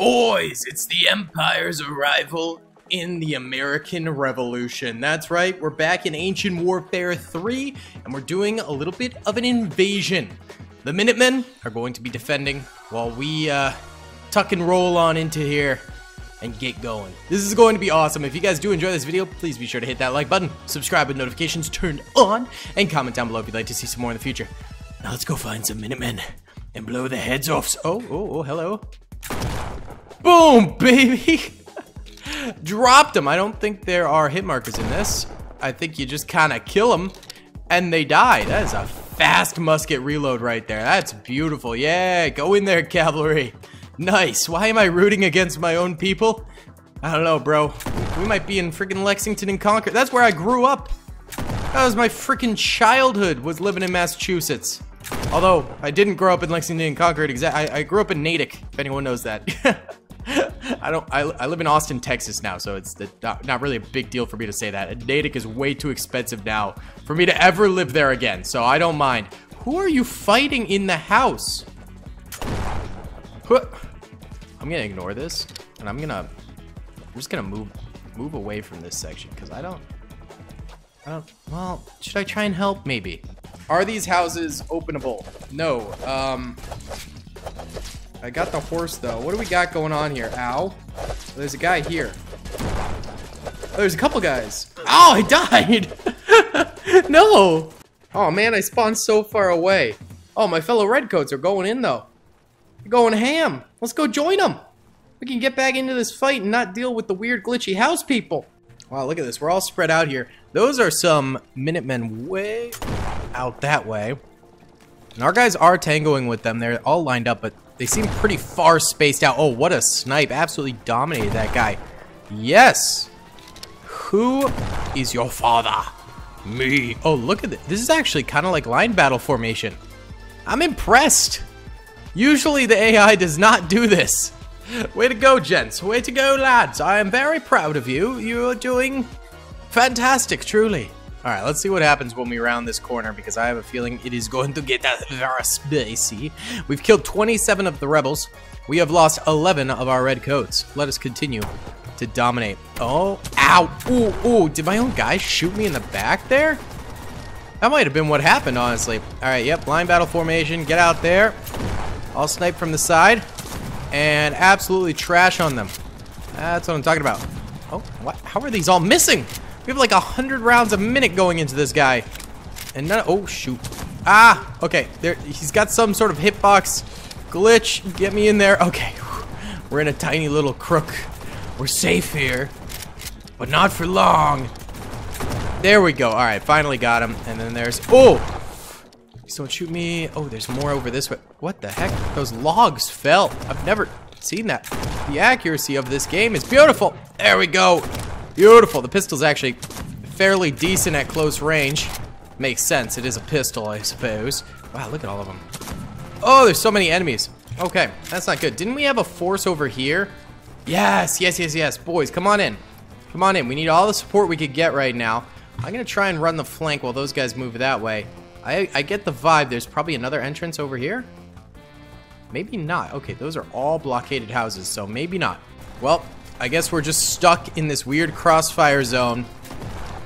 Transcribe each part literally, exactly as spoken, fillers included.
Boys, it's the Empire's arrival in the American Revolution. That's right, we're back in Ancient Warfare three, and we're doing a little bit of an invasion. The Minutemen are going to be defending while we uh, tuck and roll on into here and get going. This is going to be awesome. If you guys do enjoy this video, please be sure to hit that like button, subscribe with notifications turned on, and comment down below if you'd like to see some more in the future. Now let's go find some Minutemen and blow their heads off. Oh, oh, oh, hello. Boom, baby! Dropped them. I don't think there are hit markers in this. I think you just kind of kill them and they die. That is a fast musket reload right there. That's beautiful. Yeah, go in there, cavalry. Nice. Why am I rooting against my own people? I don't know, bro. We might be in freaking Lexington and Concord. That's where I grew up. That was my freaking childhood, was living in Massachusetts. Although, I didn't grow up in Lexington and Concord. Exactly. I, I grew up in Natick, if anyone knows that. I don't. I, I live in Austin, Texas now, so it's the, not, not really a big deal for me to say that. Natick is way too expensive now for me to ever live there again, so I don't mind. Who are you fighting in the house? I'm gonna ignore this, and I'm gonna. I'm just gonna move, move away from this section because I don't. I don't. Well, should I try and help? Maybe. Are these houses openable? No. Um. I got the horse, though. What do we got going on here? Ow. There's a guy here. Oh, there's a couple guys. Oh, I died! No! Oh, man, I spawned so far away. Oh, my fellow redcoats are going in, though. They're going ham. Let's go join them. We can get back into this fight and not deal with the weird, glitchy house people. Wow, look at this. We're all spread out here. Those are some Minutemen way out that way. And our guys are tangoing with them. They're all lined up, but they seem pretty far spaced out. Oh, what a snipe. Absolutely dominated that guy. Yes. Who is your father? Me. Oh, look at this. This is actually kind of like line battle formation. I'm impressed. Usually the A I does not do this. Way to go, gents. Way to go, lads. I am very proud of you. You're doing fantastic, truly. All right, let's see what happens when we round this corner, because I have a feeling it is going to get very spicy. We've killed twenty-seven of the rebels. We have lost eleven of our red coats. Let us continue to dominate. Oh, ow, ooh, ooh. Did my own guy shoot me in the back there? That might have been what happened, honestly. All right, yep, line battle formation. Get out there. I'll snipe from the side and absolutely trash on them. That's what I'm talking about. Oh, what? How are these all missing? We have like a hundred rounds a minute going into this guy, and none. Oh shoot! Ah, okay. There, he's got some sort of hitbox glitch. Get me in there. Okay, we're in a tiny little crook. We're safe here, but not for long. There we go. All right, finally got him. And then there's. Oh, please don't shoot me. Oh, there's more over this way. What the heck? Those logs fell. I've never seen that. The accuracy of this game is beautiful. There we go. Beautiful. The pistol's actually fairly decent at close range. Makes sense. It is a pistol, I suppose. Wow, look at all of them. Oh, there's so many enemies. Okay, that's not good. Didn't we have a force over here? Yes, yes, yes, yes. Boys, come on in. Come on in. We need all the support we could get right now. I'm going to try and run the flank while those guys move that way. I, I get the vibe. There's probably another entrance over here. Maybe not. Okay, those are all blockaded houses, so maybe not. Well, I guess we're just stuck in this weird crossfire zone,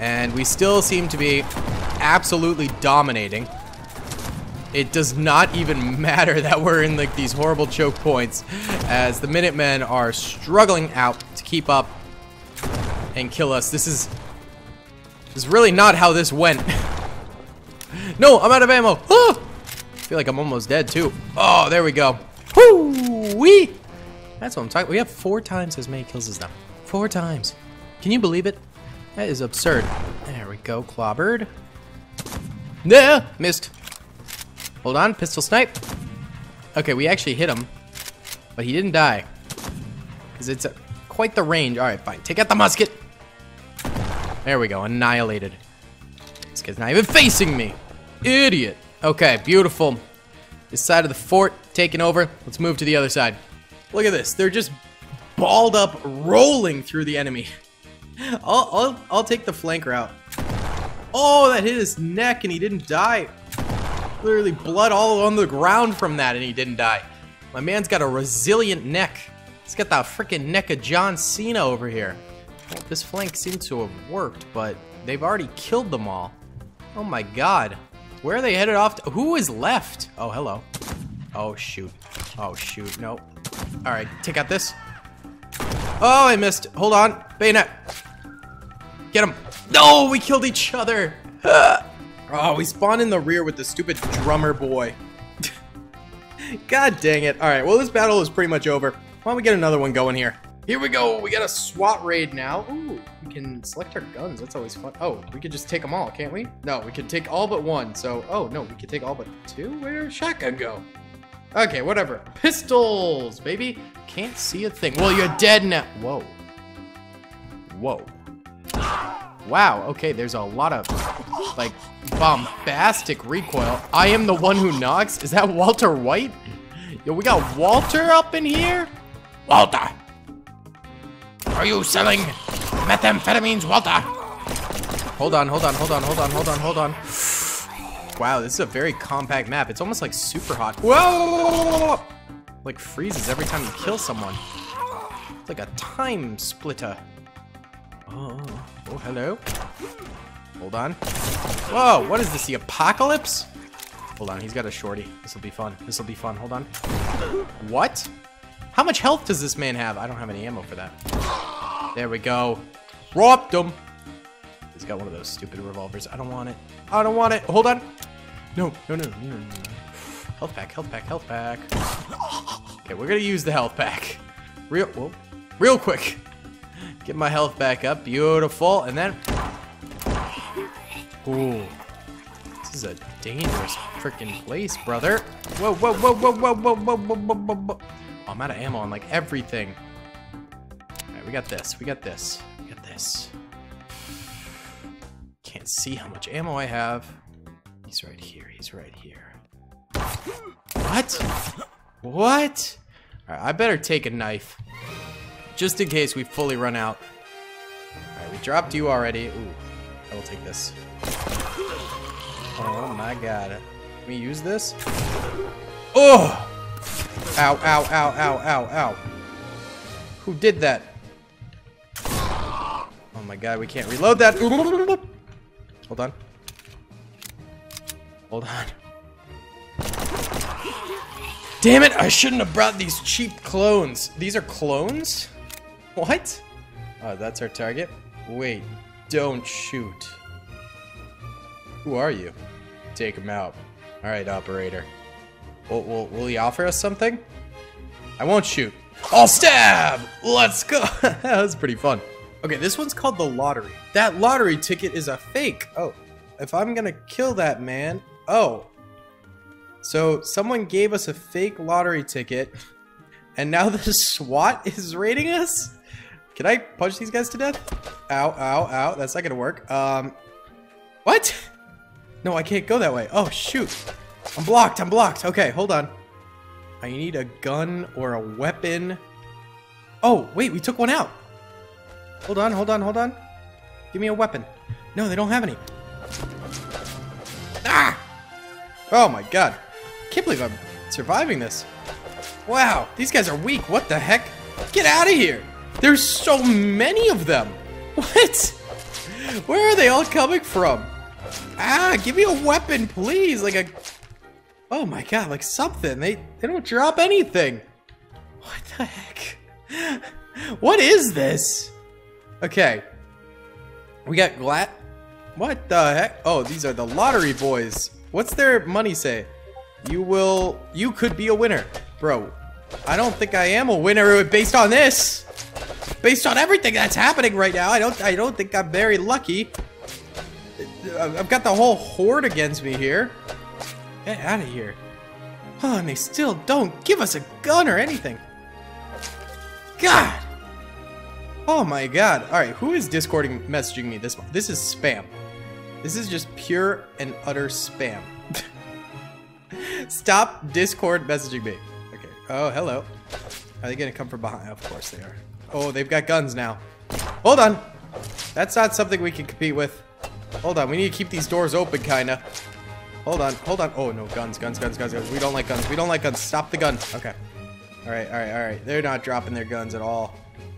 and we still seem to be absolutely dominating. It does not even matter that we're in like these horrible choke points, as the Minutemen are struggling out to keep up and kill us. This is this is really not how this went. No, I'm out of ammo. Ah! I feel like I'm almost dead too. Oh, there we go. Woo-wee! That's what I'm talking about. We have four times as many kills as them. Four times. Can you believe it? That is absurd. There we go. Clobbered. Nah, missed. Hold on. Pistol snipe. Okay, we actually hit him, but he didn't die, because it's a, quite the range. All right, fine. Take out the musket. There we go. Annihilated. This guy's not even facing me. Idiot. Okay, beautiful. This side of the fort taken over. Let's move to the other side. Look at this. They're just balled up, rolling through the enemy. I'll, I'll, I'll take the flank route. Oh, that hit his neck and he didn't die. Literally blood all on the ground from that and he didn't die. My man's got a resilient neck. He's got that freaking neck of John Cena over here. Well, this flank seems to have worked, but they've already killed them all. Oh my god. Where are they headed off to? Who is left? Oh, hello. Oh, shoot. Oh, shoot. No. Alright, take out this. Oh, I missed. Hold on. Bayonet. Get him. No, we killed each other. Oh, we spawned in the rear with the stupid drummer boy. God dang it. Alright, well, this battle is pretty much over. Why don't we get another one going here? Here we go. We got a SWAT raid now. Ooh, we can select our guns. That's always fun. Oh, we could just take them all, can't we? No, we can take all but one. So, oh, no, we could take all but two. Where did shotgun go? Okay, whatever. Pistols, baby. Can't see a thing. Well, you're dead now. Whoa. Whoa. Wow, okay, there's a lot of, like, bombastic recoil. I am the one who knocks? Is that Walter White? Yo, we got Walter up in here? Walter! Are you selling methamphetamines, Walter? Hold on, hold on, hold on, hold on, hold on, hold on. Wow, this is a very compact map. It's almost like super hot. Whoa! Like freezes every time you kill someone. It's like a time splitter. Oh, oh, hello. Hold on. Whoa, what is this, the apocalypse? Hold on, he's got a shorty. This will be fun. This will be fun. Hold on. What? How much health does this man have? I don't have any ammo for that. There we go. Robbed him. He's got one of those stupid revolvers. I don't want it. I don't want it. Hold on. No, no, no, no, no, no. Health pack, health pack, health pack. Okay, we're gonna use the health pack. Real, whoa, real quick. Get my health back up. Beautiful. And then, ooh, this is a dangerous freaking place, brother. Whoa, whoa, whoa, whoa, whoa, whoa, whoa, whoa, whoa, whoa, whoa. Oh, I'm out of ammo on like everything. All right, we got this. We got this. We got this. Can't see how much ammo I have. He's right here. He's right here. What? What? All right, I better take a knife, just in case we fully run out. All right, we dropped you already. Ooh, I will take this. Oh my god. Can we use this? Oh! Ow, ow, ow, ow, ow, ow. Who did that? Oh my god, we can't reload that. Hold on. Hold on. Damn it, I shouldn't have brought these cheap clones. These are clones? What? Oh, that's our target. Wait, don't shoot. Who are you? Take him out. Alright, operator. Will, will, will he offer us something? I won't shoot. I'll stab! Let's go! That was pretty fun. Okay, this one's called the lottery. That lottery ticket is a fake. Oh, if I'm gonna kill that man... Oh. So, someone gave us a fake lottery ticket, and now the SWAT is raiding us? Can I punch these guys to death? Ow, ow, ow. That's not gonna work. Um, what? No, I can't go that way. Oh, shoot. I'm blocked, I'm blocked. Okay, hold on. I need a gun or a weapon. Oh, wait, we took one out. Hold on, hold on, hold on. Give me a weapon. No, they don't have any. Ah! Oh my god. Can't believe I'm surviving this. Wow, these guys are weak. What the heck? Get out of here. There's so many of them. What? Where are they all coming from? Ah, give me a weapon, please. Like a... Oh my god, like something. They they don't drop anything. What the heck? What is this? Okay. We got glat. What the heck? Oh, these are the lottery boys. What's their money say? You will... You could be a winner. Bro, I don't think I am a winner based on this. Based on everything that's happening right now. I don't, I don't think I'm very lucky. I've got the whole horde against me here. Get out of here. Oh, and they still don't give us a gun or anything. God! Oh my god. Alright, who is Discording messaging me this month? This is spam. This is just pure and utter spam. Stop Discord messaging me. Okay. Oh, hello. Are they gonna come from behind? Of course they are. Oh, they've got guns now. Hold on. That's not something we can compete with. Hold on. We need to keep these doors open, kinda. Hold on, hold on. Oh, no, guns, guns, guns, guns, guns. We don't like guns. We don't like guns. Stop the gun. Okay. Alright, alright, alright. They're not dropping their guns at all.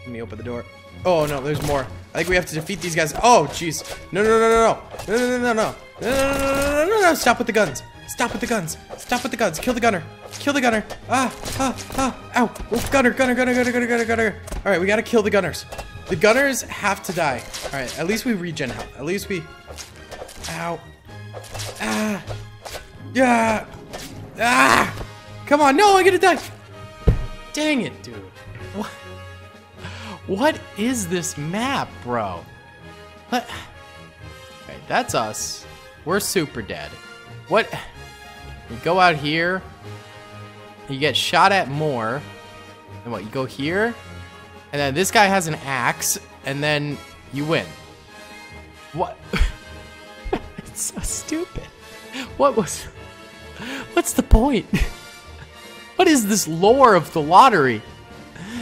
Let me open the door. Oh, no, there's more. I think we have to defeat these guys. Oh, jeez. No, no, no, no, no. No, no, no, no, no. No, no, no, no, no, no. Stop with the guns. Stop with the guns. Stop with the guns. Kill the gunner. Kill the gunner. Ah, ah, ah. Ow. Oh, gunner, gunner, gunner, gunner, gunner, gunner, gunner. Alright, we gotta kill the gunners. The gunners have to die. Alright, at least we regen health. At least we... Ow. Ah. Yeah. Ah. Come on. No, I'm gonna die. Dang it, dude. What? What is this map, bro? What? Okay, that's us. We're super dead. What? You go out here. You get shot at more. And what? You go here. And then this guy has an axe. And then you win. What? It's so stupid. What was... What's the point? What is this lore of the lottery?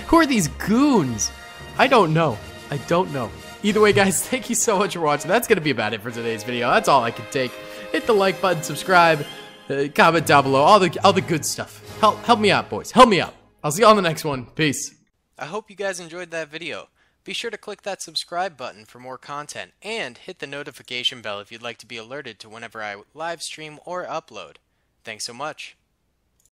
Who are these goons? I don't know. I don't know. Either way, guys, thank you so much for watching. That's going to be about it for today's video. That's all I can take. Hit the like button, subscribe, uh, comment down below, all the all the good stuff. Help, help me out, boys. Help me out. I'll see you on the next one. Peace. I hope you guys enjoyed that video. Be sure to click that subscribe button for more content, and hit the notification bell if you'd like to be alerted to whenever I live stream or upload. Thanks so much.